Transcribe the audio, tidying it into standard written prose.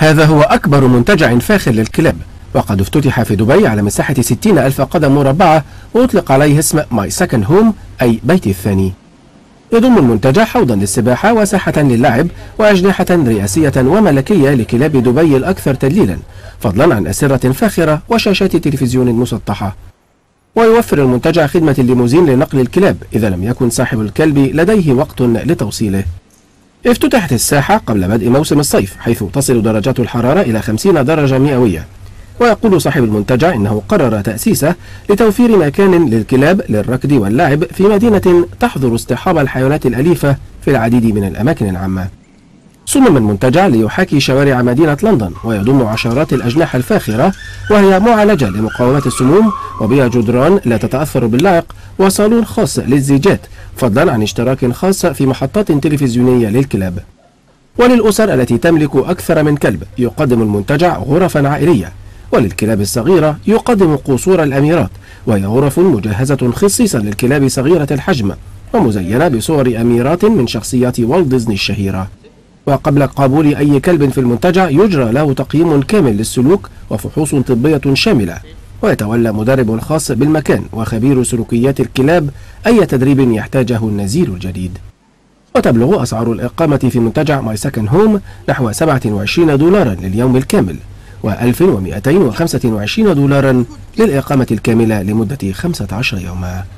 هذا هو أكبر منتجع فاخر للكلاب، وقد افتتح في دبي على مساحة 60,000 قدم مربعة، وأطلق عليه اسم My Second Home أي بيتي الثاني. يضم المنتجع حوضا للسباحة وساحة للعب وأجنحة رئاسية وملكية لكلاب دبي الأكثر تدليلا، فضلا عن أسرة فاخرة وشاشات تلفزيون مسطحة. ويوفر المنتجع خدمة الليموزين لنقل الكلاب إذا لم يكن صاحب الكلب لديه وقت لتوصيله. افتتحت الساحة قبل بدء موسم الصيف، حيث تصل درجات الحرارة إلى 50 درجة مئوية. ويقول صاحب المنتجع إنه قرر تأسيسه لتوفير مكان للكلاب للركض واللعب في مدينة تحظر اصطحاب الحيوانات الأليفة في العديد من الأماكن العامة. صمم المنتجع ليحاكي شوارع مدينة لندن، ويضم عشرات الأجنحة الفاخرة، وهي معالجة لمقاومة السموم، وبها جدران لا تتأثر باللعق، وصالون خاص للزيجات، فضلا عن اشتراك خاص في محطات تلفزيونية للكلاب. وللأسر التي تملك أكثر من كلب يقدم المنتجع غرفا عائلية، وللكلاب الصغيرة يقدم قصور الأميرات، وهي غرف مجهزة خصيصا للكلاب صغيرة الحجم ومزينة بصور أميرات من شخصيات والت ديزني الشهيرة. وقبل قبول أي كلب في المنتجع يجرى له تقييم كامل للسلوك وفحوص طبية شاملة، ويتولى مدرب خاص بالمكان وخبير سلوكيات الكلاب أي تدريب يحتاجه النزيل الجديد. وتبلغ أسعار الإقامة في منتجع My Second Home نحو 27 دولارا لليوم الكامل، و1225 دولارا للإقامة الكاملة لمدة 15 يوما.